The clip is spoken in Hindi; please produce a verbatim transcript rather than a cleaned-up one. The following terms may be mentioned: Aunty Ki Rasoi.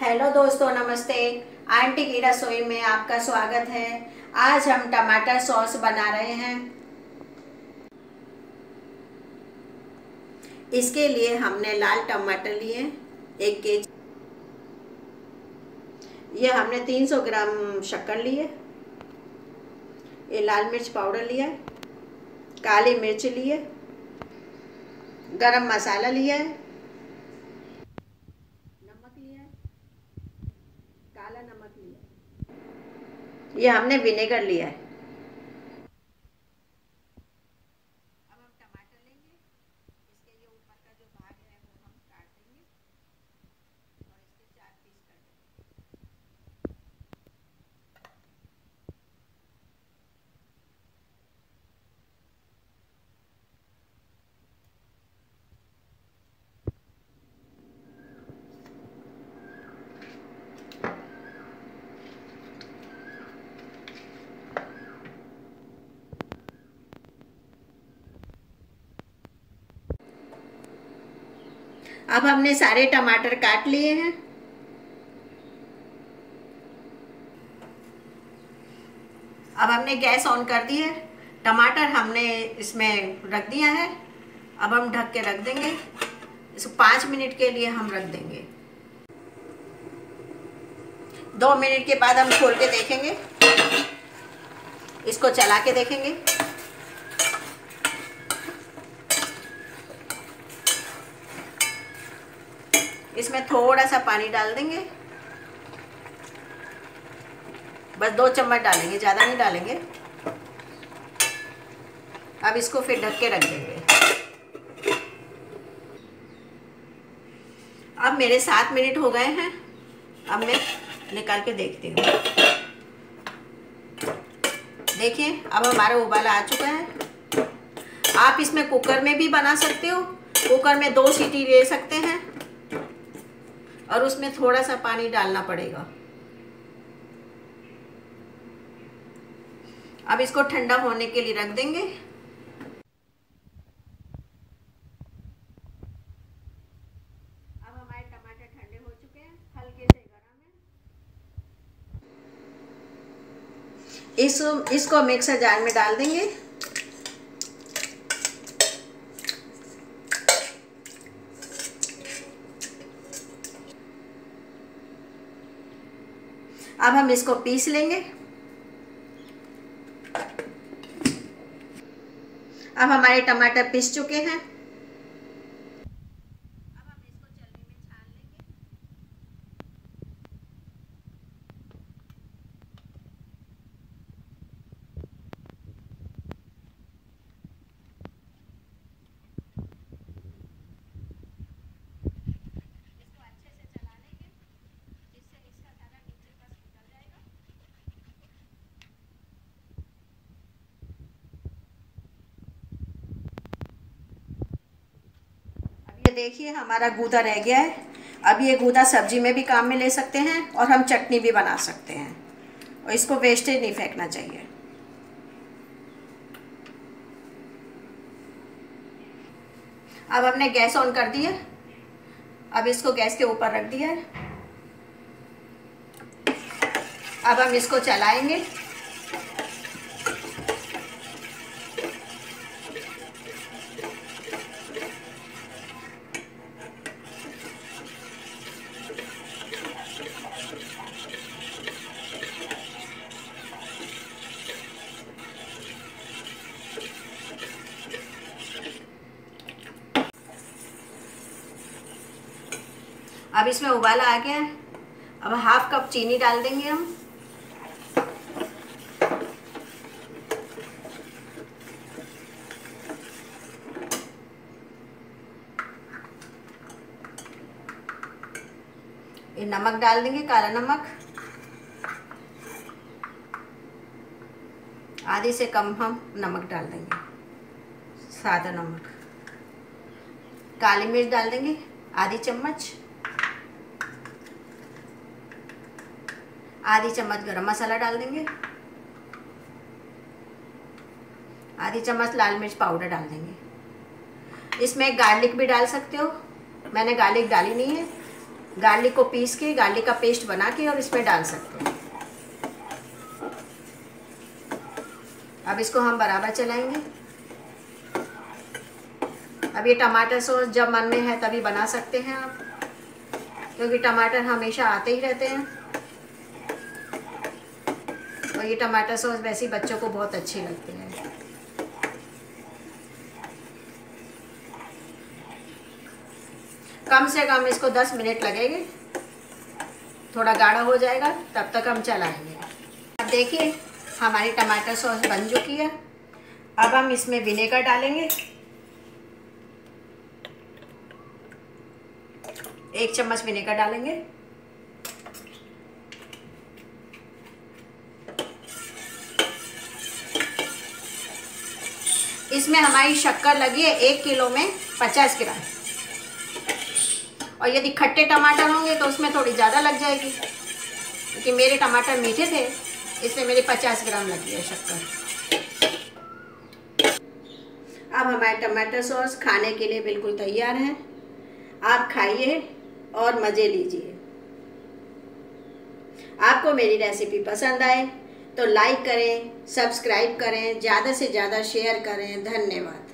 हेलो दोस्तों, नमस्ते। आंटी की रसोई में आपका स्वागत है। आज हम टमाटर सॉस बना रहे हैं। इसके लिए हमने लाल टमाटर लिए एक केजी। ये हमने तीन सौ ग्राम शक्कर लिए, ये लाल मिर्च पाउडर लिया, काली मिर्च लिए, गरम मसाला लिया है, नमक लिया है, काला नमक लिया, ये हमने विनेगर लिया है। अब हम टमाटर लेंगे, इसके ये ऊपर का जो भाग है वो हम काट देंगे और इसके चार पीस कर अब हमने सारे टमाटर काट लिए हैं। अब हमने गैस ऑन कर दी है। टमाटर हमने इसमें रख दिया है। अब हम ढक के रख देंगे, इसको पाँच मिनट के लिए हम रख देंगे। दो मिनट के बाद हम खोल के देखेंगे, इसको चला के देखेंगे। इसमें थोड़ा सा पानी डाल देंगे, बस दो चम्मच डालेंगे, ज़्यादा नहीं डालेंगे। अब इसको फिर ढक के रख देंगे। अब मेरे सात मिनट हो गए हैं। अब मैं निकाल के देखती हूँ। देखिए, अब हमारा उबाला आ चुका है। आप इसमें कुकर में भी बना सकते हो। कुकर में दो सीटी ले सकते हैं और उसमें थोड़ा सा पानी डालना पड़ेगा। अब इसको ठंडा होने के लिए रख देंगे। अब हमारे टमाटर ठंडे हो चुके हैं, हल्के से गरम है। इस इसको मिक्सर जार में डाल देंगे। अब हम इसको पीस लेंगे। अब हमारे टमाटर पीस चुके हैं। अब हम इसको चलनी में छान लेंगे। इसको अच्छे से चला लेंगे, जिससे इसका सारा नीचे का देखिए हमारा गूदा रह गया है। अब ये गूदा सब्जी में भी काम में ले सकते हैं और हम चटनी भी बना सकते हैं, और इसको वेस्टेज नहीं फेंकना चाहिए। अब हमने गैस ऑन कर दिया। अब इसको गैस के ऊपर रख दिया है। अब हम इसको चलाएंगे। अब इसमें उबाल आ गया है। अब हाफ कप चीनी डाल देंगे हम। ये नमक डाल देंगे, काला नमक आधी से कम हम नमक डाल देंगे, सादा नमक। काली मिर्च डाल देंगे आधी चम्मच, आधी चम्मच गरम मसाला डाल देंगे, आधी चम्मच लाल मिर्च पाउडर डाल देंगे। इसमें गार्लिक भी डाल सकते हो, मैंने गार्लिक डाली नहीं है। गार्लिक को पीस के गार्लिक का पेस्ट बना के और इसमें डाल सकते हैं। अब इसको हम बराबर चलाएंगे। अब ये टमाटर सॉस जब मन में है तभी बना सकते हैं आप, क्योंकि टमाटर हमेशा आते ही रहते हैं। और ये टमाटर सॉस वैसे ही बच्चों को बहुत अच्छी लगती है। कम से कम इसको दस मिनट लगेंगे, थोड़ा गाढ़ा हो जाएगा, तब तक हम चलाएंगे। अब देखिए हमारी टमाटर सॉस बन चुकी है। अब हम इसमें विनेगर डालेंगे, एक चम्मच विनेगर डालेंगे। इसमें हमारी शक्कर लगी है एक किलो में पचास ग्राम, और यदि खट्टे टमाटर होंगे तो उसमें थोड़ी ज़्यादा लग जाएगी, क्योंकि मेरे टमाटर मीठे थे इसलिए मेरे पचास ग्राम लगी है शक्कर। अब हमारे टमाटर सॉस खाने के लिए बिल्कुल तैयार है। आप खाइए और मज़े लीजिए। आपको मेरी रेसिपी पसंद आए तो लाइक करें, सब्सक्राइब करें, ज़्यादा से ज़्यादा शेयर करें। धन्यवाद।